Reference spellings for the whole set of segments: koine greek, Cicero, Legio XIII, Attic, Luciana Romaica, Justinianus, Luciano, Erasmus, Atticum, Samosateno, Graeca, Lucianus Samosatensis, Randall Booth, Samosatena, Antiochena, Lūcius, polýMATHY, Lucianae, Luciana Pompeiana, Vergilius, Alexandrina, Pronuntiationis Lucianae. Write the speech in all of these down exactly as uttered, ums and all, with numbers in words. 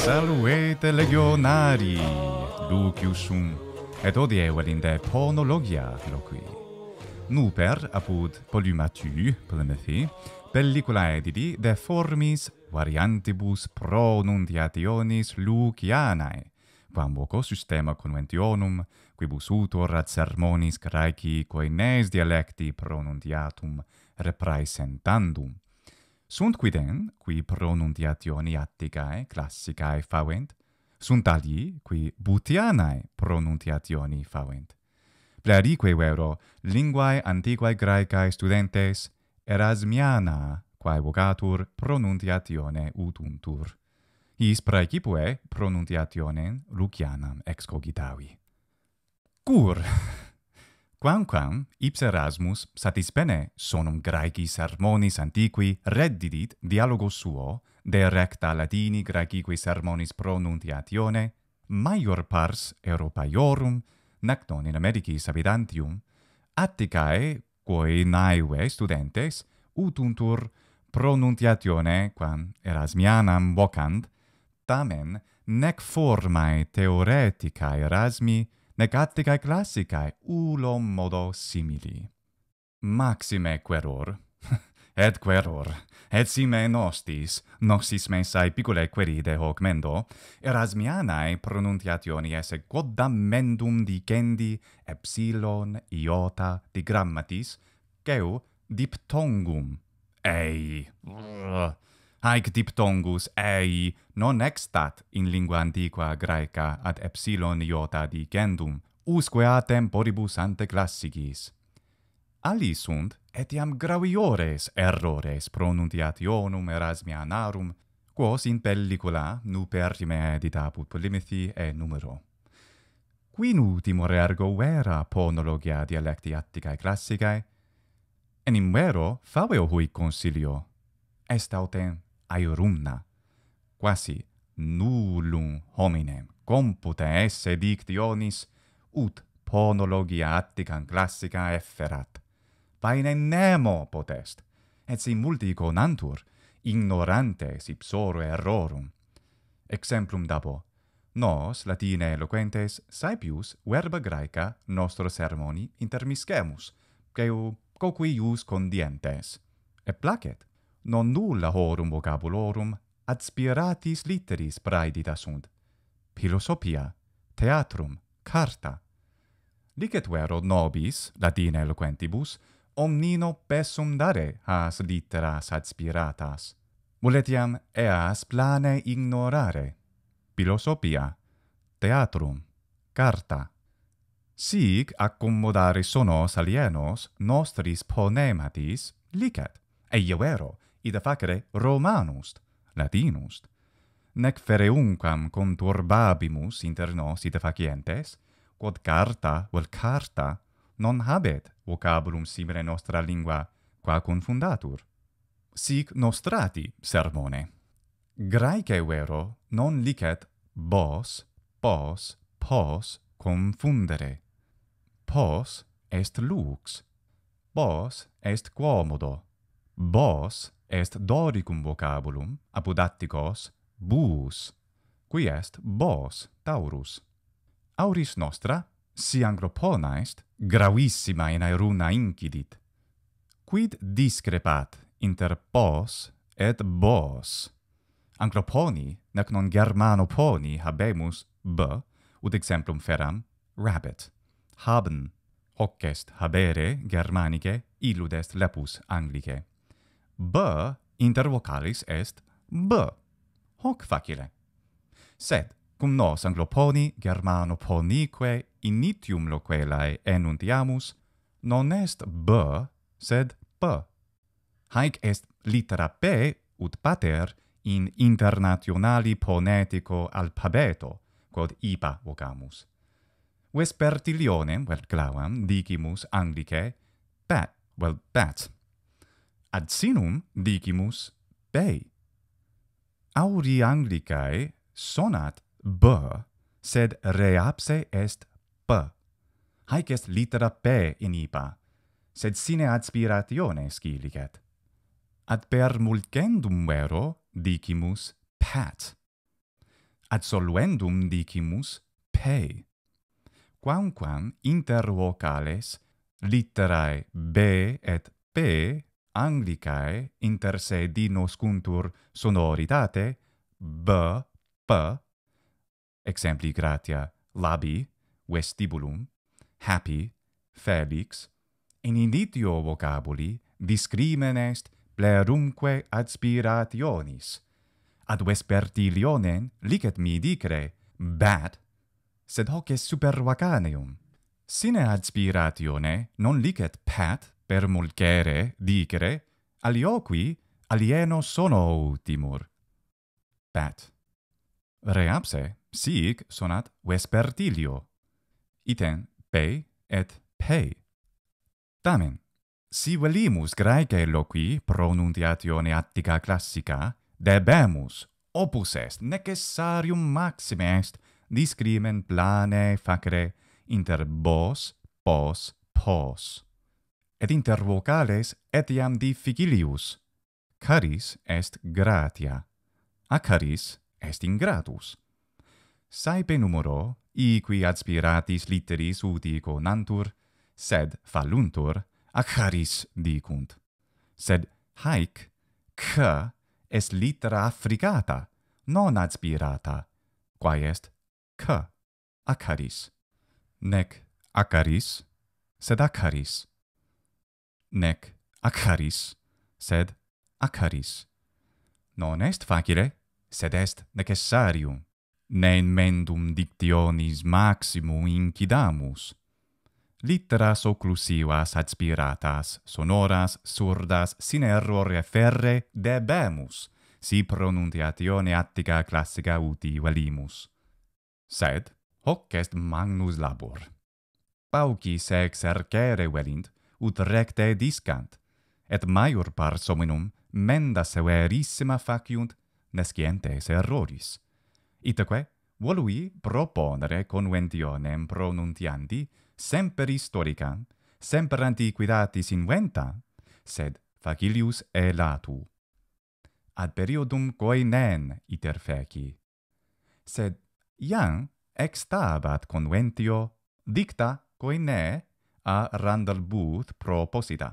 Salvete legionari, Luciusum, et odevelinde ponologia loqui. Nuper apud polymathy, polymathy, pellicula edidi de formis variantibus pronuntiationis Lucianae, quam voco systema conventionum, quibus utor ad sermonis Graeci coines dialecti pronuntiatum repraesentandum. Sunt quiden, qui pronuntiationi atticae classicae favent, sunt alii, qui butianae pronuntiationi favent. Plerique vero linguae antiquae Graecae studentes erasmiana, quae vocatur pronuntiatione utuntur. His praecipue pronuntiationem Lucianam excogitavi. Cur! Quamquam ipse Erasmus satispene sonum Graeci sermonis antiqui reddidit dialogo suo de recta Latini Graecique sermonis pronuntiatione maior pars Europaeorum nec non in Americis habitantium Atticae quoe naevae studentes utuntur pronuntiatione quam Erasmianam vocant tamen nec formae theoreticae Erasmi nec atticae classicae ulom modo simili. Maxime queror, et queror, et sime nostis, noxis mensae picculae queride hoc mendo, erasmianae pronuntiationes et quodamendum dicendi epsilon iota digrammatis, ceu diptongum, ei. Haec diptongus ei non extat in lingua antiqua Graeca ad epsilon iota dicendum, usque a temporibus ante classicis. Ali sunt etiam graviores errores pronuntiationum erasmianarum, quos in pellicula nuperrime edit apud polymathy e numero. Quinu timore ergo vera ponologia dialecti atticae classicae? Enim vero faveo hui consilio, est autem aerumna, quasi nullum hominem compute esse dictionis ut ponologia attican classica efferat. Paene nemo potest, et si multi conantur, ignorantes ipsoro errorum. Exemplum dabo, nos Latine eloquentes saepius verba Graeca nostro sermoni intermiscemus, queu coqui ius condientes, et placet, non nulla horum vocabulorum adspiratis litteris praedita sunt, philosophia, theatrum, carta. Licet vero nobis, Latine eloquentibus, omnino pessum dare has litteras adspiratas. Voletiam eas plane ignorare, philosophia, theatrum, carta. Sic accommodare sonos alienos nostris ponematis licet, eie vero, ita facere Romanust, Latinust. Nec fereunquam conturbabimus inter nos ita facientes, quod carta vel carta non habet vocabulum simile nostra lingua, qua confundatur. Sic nostrati sermone. Graece vero non licet bos, pos, pos confundere. Pos est lux, bos est quomodo, bos est doricum vocabulum, apud Atticos, bus, qui est bos, taurus. Auris nostra, si Anglopona est, gravissima in aeruna incidit. Quid discrepat inter pos et bos? Angloponi, nec non Germanoponi habemus b, ut exemplum feram, rabbit, haben, hoc est habere Germanice, illud est lepus Anglice. B inter vocalis est b, hoc facile. Sed, cum nos Angloponi Germanoponique initium loquelae enuntiamus, non est b, sed p. Haec est litera p, ut pater, in internationali ponetico alfabeto, quod ipa vocamus. Vespertilionem, vel clavam, dicimus Anglice, pat, vel pat. Ad sinum dicimus bei. Auri Anglicae sonat b, sed reapse est p. Haec est litera p in ipa, sed sine adspiratione scilicet. Ad per mulcendum vero dicimus pat. absoluendum dicimus pei, quamquam inter vocales litterae B et P anglicae inter se dinoscuntur sonoritate B, P, exempli gratia labi, vestibulum, happy, felix, in inditio vocabuli discrimine est plerumque adspirationis, ad vespertilionen licet mi dicere bat, sed hoc est supervacaneum. Sine adspiratione non licet pat per mulcere dicere, alioqui alieno sono timur. Pat. Reapse sic sonat vespertilio, item pe et pei. Tamen, si velimus Graecae loqui pronuntiatione attica classica, debemus, opus est necessarium maxime est discrimen plane facere inter bos, pos, pos. Et inter vocales etiam difficilius, caris est gratia, acaris est ingratus. Saepe numero, iqui adspiratis litteris uti conantur, sed falluntur, acaris dicunt. Sed haec, c, est littera affricata, non adspirata, quae est c, acaris. Nec acaris, sed acaris. Nec acaris, sed acaris. Non est facile, sed est necessarium. Ne mendum dictionis maximum incidamus. Litteras occlusivas adspiratas, sonoras, surdas, sine errore ferre debemus, si pronuntiatione attica classica uti velimus. Sed hoc est magnus labor. Paucis exercere velint, ut recte discant, et maior pars hominum menda severissima faciunt nescientes erroris. Itaque volui proponere conventionem pronuntiandi semper historicam, semper antiquitatis inventam, sed facilius elatu. Ad periodum coinen iter feci. Sed iam extabat conventio dicta coine a Randall Booth proposita.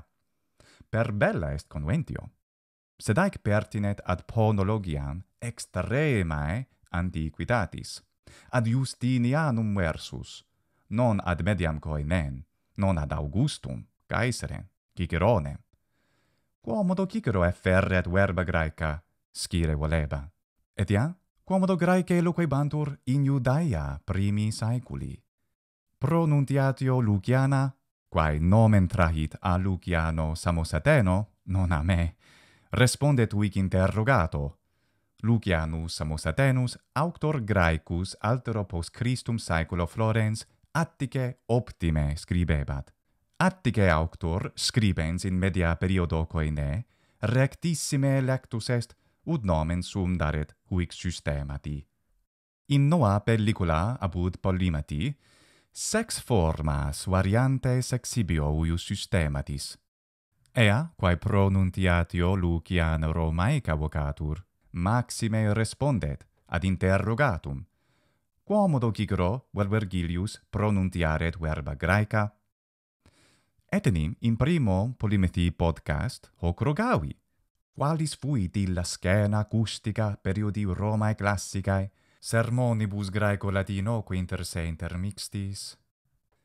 Per bella est conventio, sed haec pertinet ad ponologiam extremae antiquitatis, ad Justinianum versus, non ad mediam coinen, non ad Augustum, Caesarem, Ciceronem. Quomodo Cicero efferret verba Graeca, scire voleba. Et iam, quomodo Graecae loquebantur in Iudaea primi saeculi. Pronuntiatio Luciana, quae nomen trahit a Luciano Samosateno, non a me, respondet huic interrogato, Lucianus Samosatenus auctor Graecus altero post Christum saeculo Florens Attice optime scribebat. Attice auctor scribens in media periodo coine rectissime lectus est ut nomen sum daret huic systemati. In noa pellicula apud Polymathy sex formas variantes exhibio huius systematis. Ea, quae pronuntiatio Luciana Romaica vocatur, maxime respondet ad interrogatum. Quomodo Cicero vel Vergilius pronuntiaret verba Graeca? Etenim in primo Polymathy podcast hoc rogavi, qualis fuit illa scena acustica periodi Romae classicae, sermonibus Graeco-Latinoque inter se intermixtis,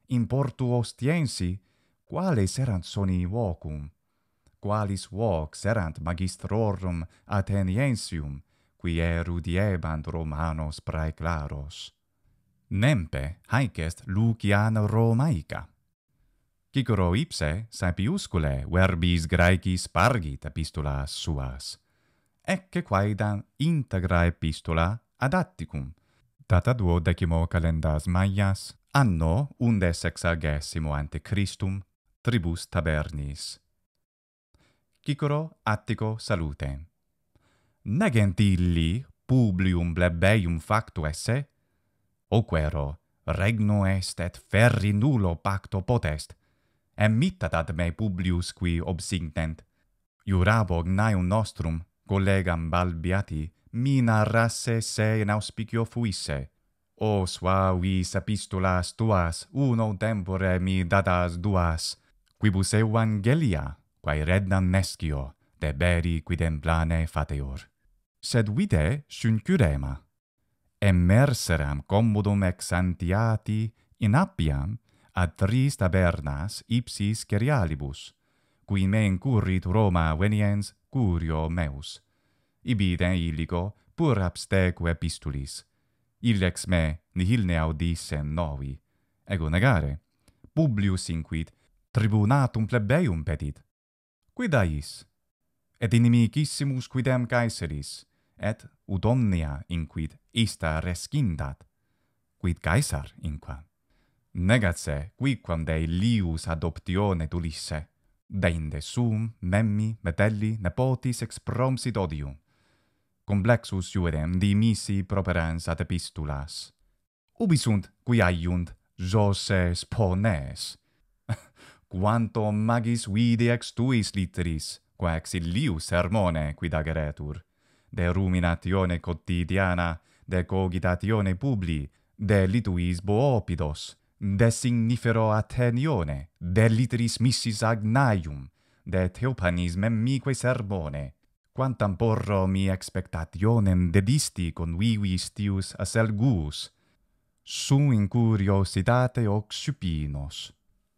in portu ostiensi, quales erant soni vocum, qualis vox erant magistrorum Atheniensium, qui erudiebant Romanos praeclaros. Nempe haec est Luciana Romaica. Cicero ipse sapiuscule verbis Graeci spargit epistolas suas. Ecce quaedam integra epistola ad Atticum, data duodecimo calendas Maias, anno undesexagesimo ante Christum, tribus tabernis. Cicero Attico salutem. Ne gentilli publium plebeium factu esse, oquero regno est et ferri nullo pacto potest, emittat ad me publius qui obsignent, juravo gnaeum nostrum collegam balbiati mi narrasse se in auspicio fuisse. O sua vis epistulas tuas, uno tempore mi dadas duas, quibus evangelia, quae regnam nescio, deberi quidem plane fateor. Sed vide sciuncurema, emerseram commodum ex Santiati in appiam ad tris tabernas ipsis cerialibus, qui me incurrit Roma veniens curio meus. Ibidem illico pur absteque epistulis, illex me nihil ne audissem novi, ego negare, Publius inquit, tribunatum plebeium petit, quid ais? Et inimicissimos quidem Caesaris, et ut omnia inquit ista rescindat, quid Caesar inquam. Negat se quicquam de illius adoptione tulisse, deinde sum memmi metelli nepotis expromsit odium, complexus iudem dimisi properans ad epistulas. Ubi sunt qui aiunt Jose spones, quanto magis vidi ex tuis litteris, qua ex illius sermone quid ageretur, de ruminatione quotidiana, de cogitatione publi, de lituis boopidos, de signifero attenione, de litteris missis agnaium, de Theopanis memmique sermone, quantam porro mi expectationem dedisti convivis tius aselgus, sum incuriositate occupinos.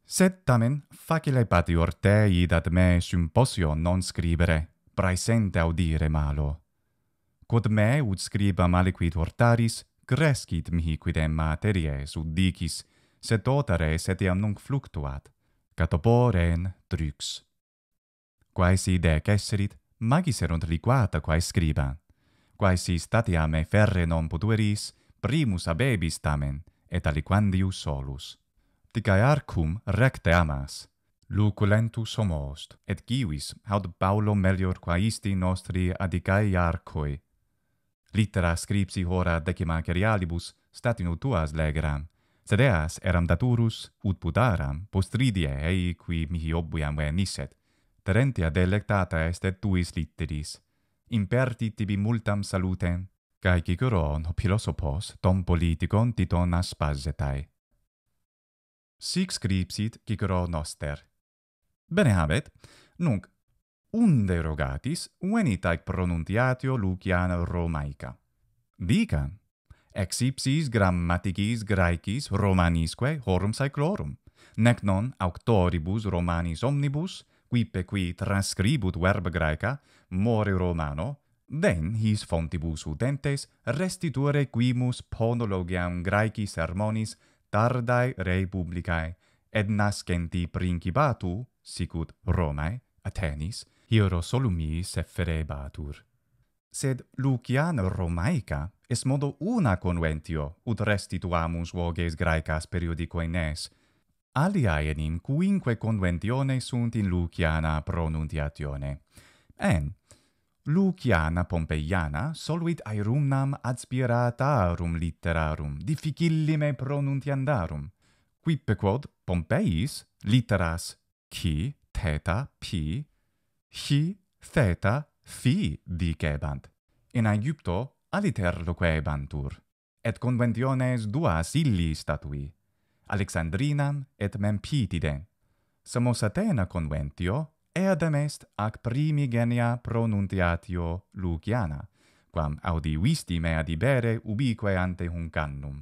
Sed tamen facile patior te id ad me symposion non scribere, praesente audire malo. Quod me ut scribam aliquid hortaris, crescit mihi quidem materies ut dicis, sed otares etiam nunc fluctuat, catoporen trux. Quae si dec esserit, magis erunt liquata quae scribam, quae si statiam me ferre non potueris, primus abebis tamen, et aliquandius solus. Ticae arcum recte amas, luculentus homost, et civis haud Paulo melior quaisti nostri adicae arcoi. Littera scripsi hora decima cerialibus statinu tuas legeram, sed eas eram daturus, ut putaram, postridie ei qui mihi obviam venisset, terentia delectata est et tuis litteris, imperti tibi multam salutem, cae Ciceron philosophos tom politikon titon aspasetae. Sic scripsit Cicero noster. Bene habet, nunc unde rogatis venit haec pronuntiatio Luciana Romaica. Dicam, ex ipsis grammaticis Graecis Romanisque horum saeclorum, nec non auctoribus Romanis omnibus, quippe qui transcribut verba Graeca, more Romano, den his fontibus utentes restituere quimus ponologiam Graecis sermonis tardae republicae, et nascenti principatu, sicut Romae, Athenis, hierosolymis efferebatur. Sed Luciana Romaica est modo una conventio, ut restituamus voges Graecas periodicoines, aliae enim quinque conventione sunt in Luciana pronunciatione. En, Luciana Pompeiana soluit aerumnam adspiratarum litterarum, difficillime pronuntiandarum, quippe quod Pompeis litteras qui, theta, pi, hi, theta, fi dicebant, in Aegypto aliterloquebantur, et conventiones duas illi statui, Alexandrinam et Memphitidem, Samosatena conventio, eadem est ac primigenia pronuntiatio Luciana, quam audivisti mea dibere ubique ante Huncannum.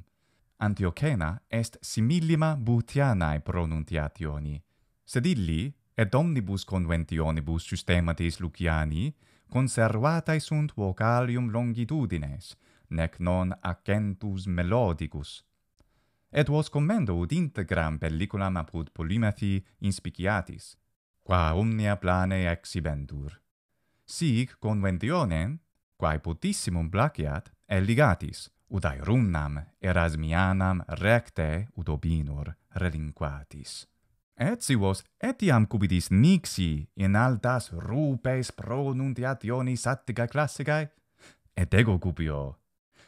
Antiochena est simillima Butianae pronuntiationi, sed illi, et omnibus conventionibus systematis Luciani, conservatae sunt vocalium longitudines, nec non accentus melodicus. Et vos commendo ut integram pelliculam apud polymathy inspiciatis, qua omnia plane exhibentur. Sic conventionem, quae potissimum placiat, eligatis, ut aerumnam erasmianam recte ut opinor relinquatis. Et si vos etiam cubitis nixi in altas rupes pronuntiationis attica classicae, et ego cupio,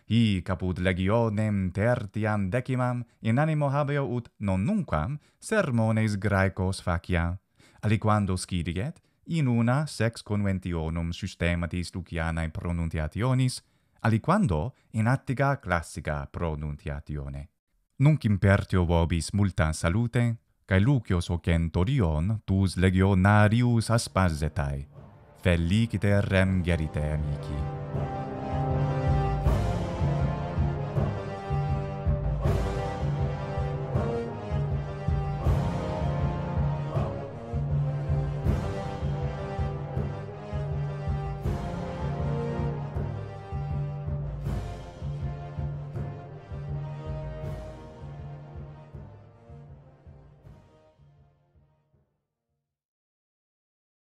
hic apud legionem tertiam decimam in animo habeo ut non nunquam sermones Graecos faciam, aliquando scidiget in una sex conventionum systematis Lucianae pronuntiationis aliquando in attica classica pronuntiatione. Nunc impertio vobis multa salute, cae lucios ocentorion tus legionarius aspasetai, feliciter rem gerite amici.